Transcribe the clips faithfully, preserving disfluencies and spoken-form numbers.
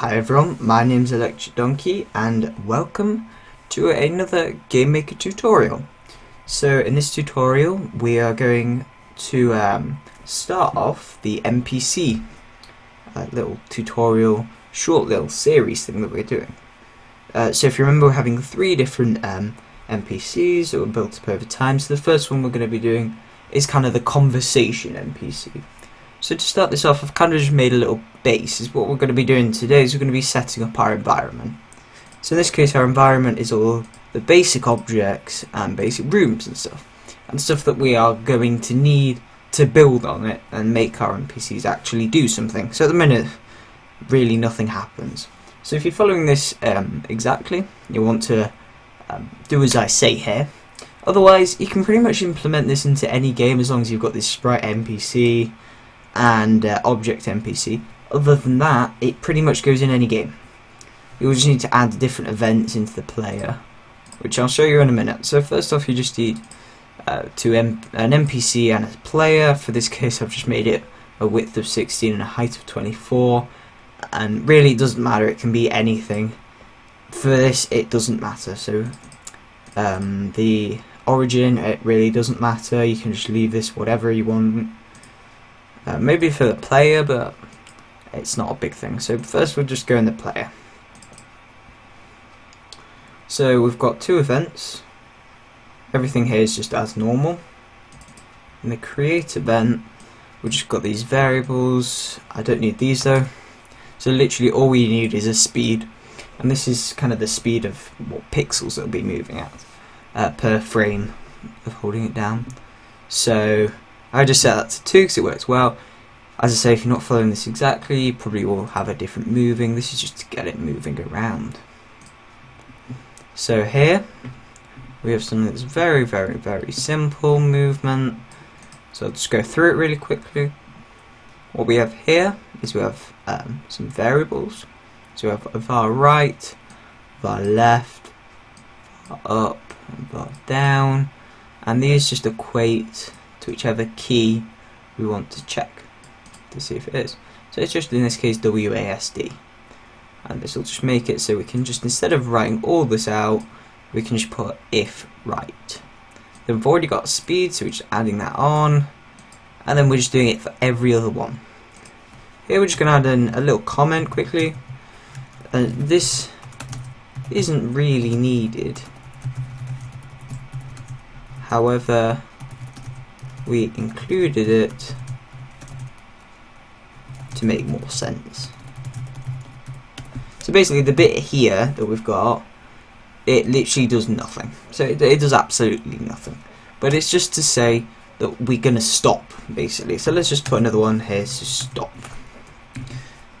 Hi everyone, my name is Electric Donkey and welcome to another Game Maker tutorial. So in this tutorial we are going to um, start off the N P C uh, little tutorial, short little series thing that we're doing. Uh, so if you remember, we're having three different um, N P Cs that were built up over time. So the first one we're going to be doing is kind of the conversation N P C. So to start this off, I've kind of just made a little base. Is what we're going to be doing today is we're going to be setting up our environment. So in this case, our environment is all the basic objects and basic rooms and stuff, and stuff that we are going to need to build on it and make our N P Cs actually do something. So at the minute, really nothing happens. So if you're following this um, exactly, you want to um, do as I say here. Otherwise, you can pretty much implement this into any game as long as you've got this sprite N P C and uh, object N P C. Other than that, it pretty much goes in any game. You'll just need to add different events into the player, which I'll show you in a minute. So first off, you just need uh, to M an N P C and a player. For this case, I've just made it a width of sixteen and a height of twenty-four, and really it doesn't matter, it can be anything. For this, it doesn't matter. So um, the origin, it really doesn't matter, you can just leave this whatever you want. Uh, maybe for the player, but it's not a big thing. So first we'll just go in the player. So we've got two events. Everything here is just as normal. In the create event, we've just got these variables. I don't need these though. So literally all we need is a speed. And this is kind of the speed of what pixels it'll be moving at uh, per frame of holding it down. So I just set that to two because it works well. As I say, if you're not following this exactly, you probably will have a different moving. This is just to get it moving around. So here we have something that's very, very, very simple movement. So I'll just go through it really quickly. What we have here is we have um, some variables. So we have var right, var left, var up, and var down, and these just equate to whichever key we want to check to see if it is. So it's just in this case W A S D, and this will just make it so we can just, instead of writing all this out, we can just put if right. Then we've already got speed, so we're just adding that on, and then we're just doing it for every other one. Here we're just going to add in a little comment quickly. Uh, this isn't really needed, however we included it to make more sense. So basically the bit here that we've got, it literally does nothing. So it, it does absolutely nothing, but it's just to say that we're gonna stop basically. So let's just put another one here, so stop.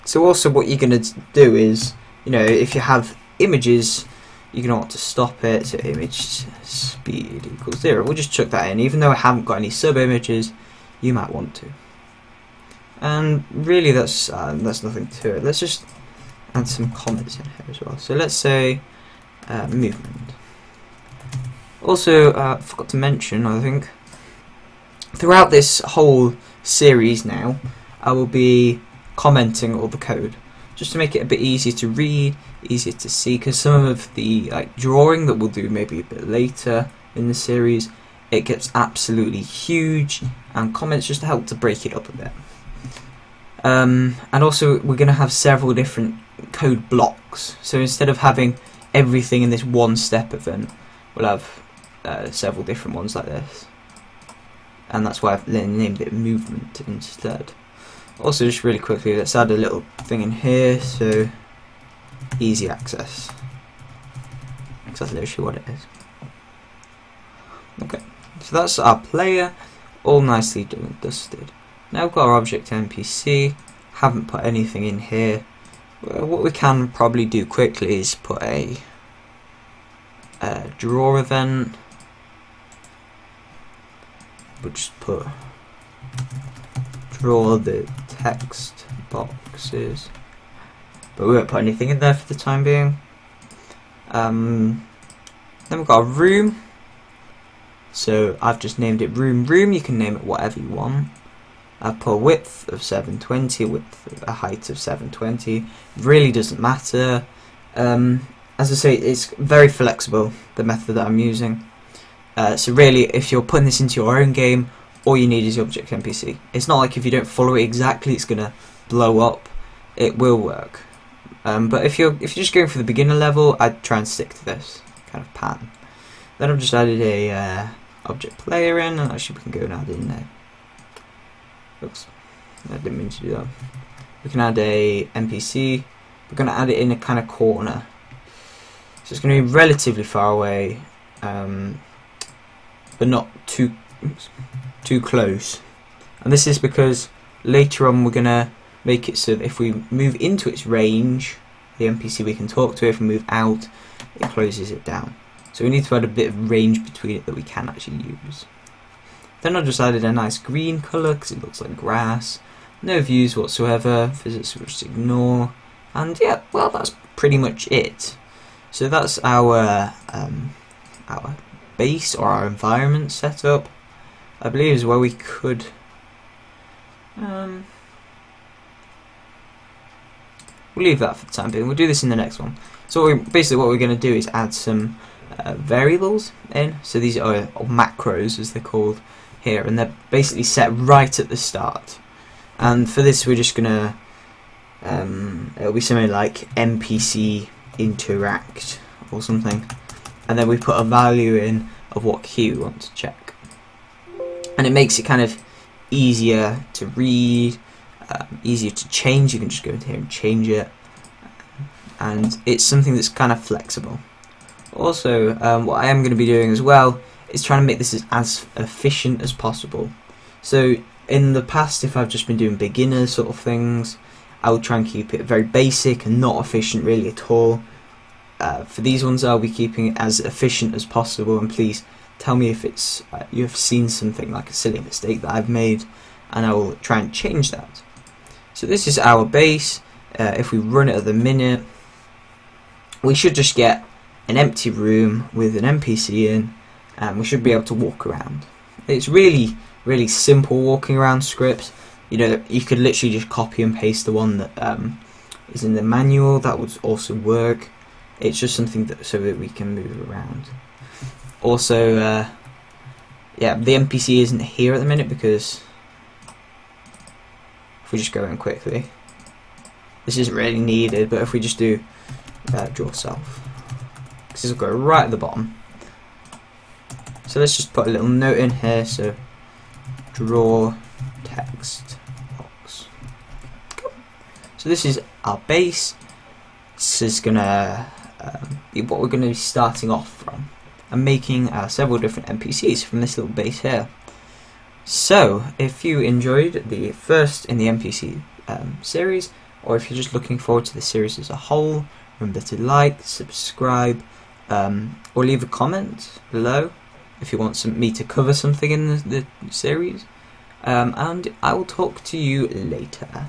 So also what you're gonna do is, you know, if you have images, you're going to want to stop it, so image speed equals zero. We'll just chuck that in, even though I haven't got any sub-images, you might want to. And really that's uh, that's nothing to it. Let's just add some comments in here as well. So let's say uh, movement. Also, I uh, forgot to mention, I think, throughout this whole series now, I will be commenting all the code, just to make it a bit easier to read, easier to see, because some of the like drawing that we'll do maybe a bit later in the series, it gets absolutely huge, and comments just help to break it up a bit. Um, and also we're going to have several different code blocks, so instead of having everything in this one step event, we'll have uh, several different ones like this, and that's why I've named it movement instead. Also, just really quickly, let's add a little thing in here, so easy access, because that's literally what it is. Okay, so that's our player, all nicely done and dusted. Now we've got our object N P C, haven't put anything in here. Well, what we can probably do quickly is put a, a draw event. We'll just put draw the text boxes, but we won't put anything in there for the time being. Um, then we've got a room, so I've just named it room room. You can name it whatever you want. upper width of seven twenty with a height of seven twenty. Really doesn't matter. Um, as I say, it's very flexible, the method that I'm using. Uh, so really, if you're putting this into your own game, all you need is the Object N P C. It's not like if you don't follow it exactly, it's gonna blow up. It will work. Um, but if you're if you're just going for the beginner level, I'd try and stick to this kind of pattern. Then I've just added a uh, object player in, and actually we can go and add in there. Oops, I didn't mean to do that. We can add a N P C. We're going to add it in a kind of corner, so it's going to be relatively far away, um, but not too too close. And this is because later on we're going to make it so that if we move into its range, the N P C we can talk to, if we move out, it closes it down. So we need to add a bit of range between it that we can actually use. Then I just added a nice green colour because it looks like grass. No views whatsoever, physics we just ignore. And yeah, well, that's pretty much it. So that's our um, our base or our environment setup. I believe is where we could. Um, We'll leave that for the time being. We'll do this in the next one. So we, basically what we're going to do is add some uh, variables in. So these are macros, as they're called here, and they're basically set right at the start. And for this we're just going to, um, it'll be something like N P C interact or something. And then we put a value in of what key we want to check. And it makes it kind of easier to read. Um, easier to change. You can just go into here and change it, and it's something that's kind of flexible. Also, um, what I am going to be doing as well is trying to make this as, as efficient as possible. So in the past, if I've just been doing beginner sort of things, I would try and keep it very basic and not efficient really at all. Uh, for these ones, I'll be keeping it as efficient as possible, and please tell me if it's uh, you've seen something like a silly mistake that I've made, and I will try and change that. So this is our base. Uh, if we run it at the minute, we should just get an empty room with an N P C in, and we should be able to walk around. It's really, really simple walking around script. You know, you could literally just copy and paste the one that um, is in the manual. That would also work. It's just something that so that we can move around. Also, uh, yeah, the N P C isn't here at the minute because. If we just go in quickly, this isn't really needed, but if we just do uh, draw self, because this will go right at the bottom. So let's just put a little note in here, so draw text box. Cool. So this is our base. This is gonna um, be what we're gonna be starting off from, and making uh, several different N P Cs from this little base here. So, if you enjoyed the first in the N P C um, series, or if you're just looking forward to the series as a whole, remember to like, subscribe, um, or leave a comment below if you want some, me to cover something in the, the series. Um, and I will talk to you later.